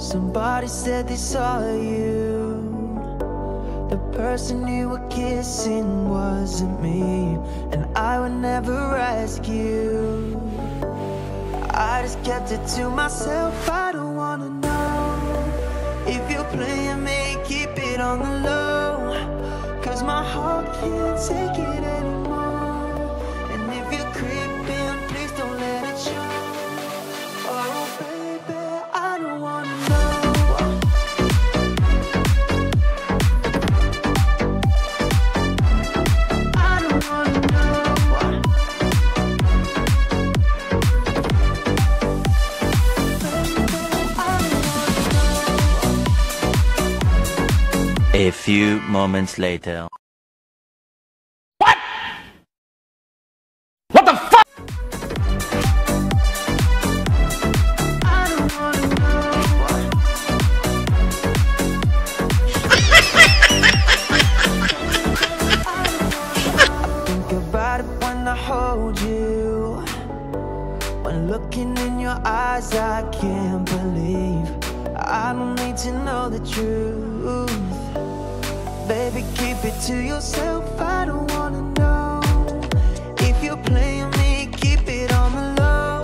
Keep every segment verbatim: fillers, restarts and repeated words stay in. Somebody said they saw you. The person you were kissing wasn't me, and I would never ask you. I just kept it to myself. I don't wanna know if you're playing me, keep it on the low, cause my heart can't take it anymore. And if you're creeping, please don't let it show. Oh baby, I don't wanna know. A few moments later. What? What the fuck? I don't wanna know. I think about it when I hold you. When looking in your eyes, I can't believe I don't need to know the truth. Baby, keep it to yourself, I don't wanna know. If you're playing me, keep it on the low,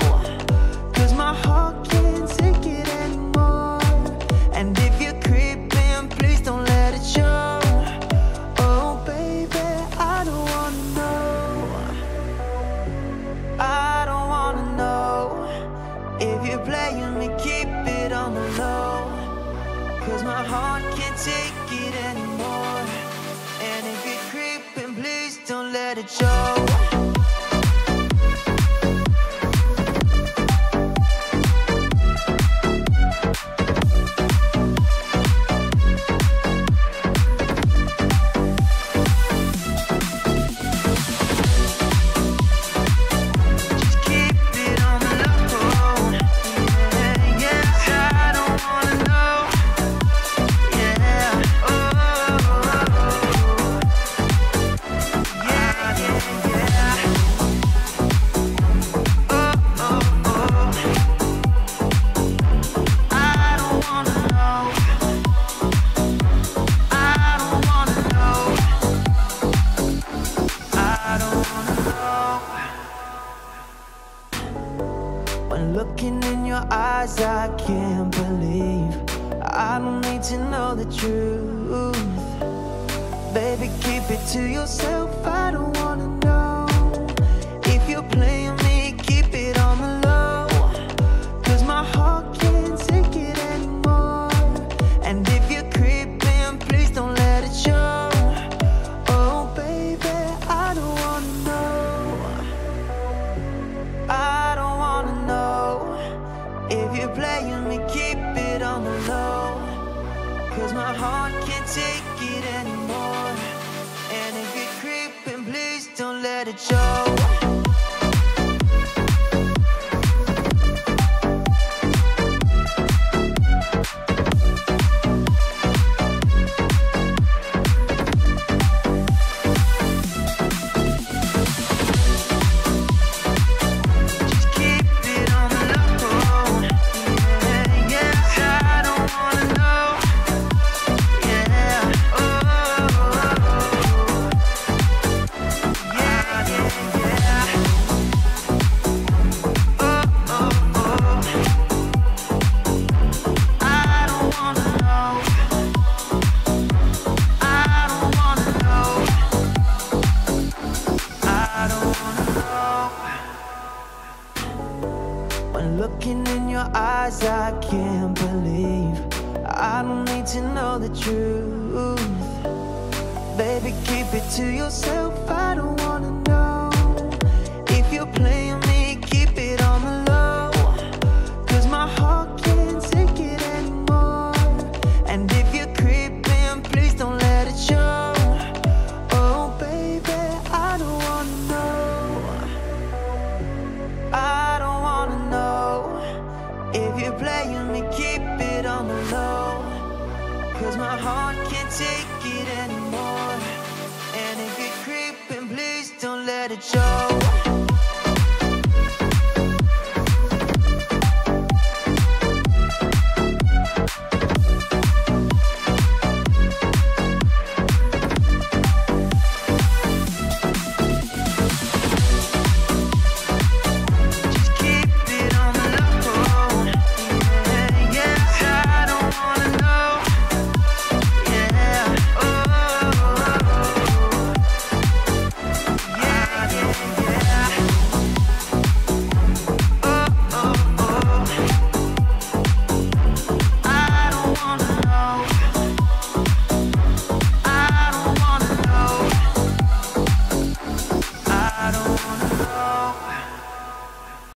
cause my heart can't take it anymore. And if you're creeping, please don't let it show. Oh baby, I don't wanna know. I don't wanna know. If you're playing me, keep it on the low, cause my heart can't take it anymore. Don't let it show. Just keep it on the low. Yeah, yeah, I don't wanna know. Yeah, oh. Looking in your eyes, I can't believe I don't need to know the truth. Baby, keep it to yourself, I don't wanna know. If you're playing me, keep it on the low, cause my heart can't take it anymore. And if you're creeping, please don't let it show. Oh baby, I don't wanna know. I don't wanna know. If you're playing me, keep it on the low, cause my heart can't take it anymore. And if you're creeping, please don't let it show. Looking in your eyes, I can't believe I don't need to know the truth. Baby, keep it to yourself, I don't wanna know. If you're playing me, keep it on the low, cause my heart can't take it anymore. And if you're creeping, please don't let it show. Oh baby, I don't wanna know. I don't wanna know. If you're playing me, keep it on the low, cause my heart can't take it anymore. And if you're creeping, please don't let it show.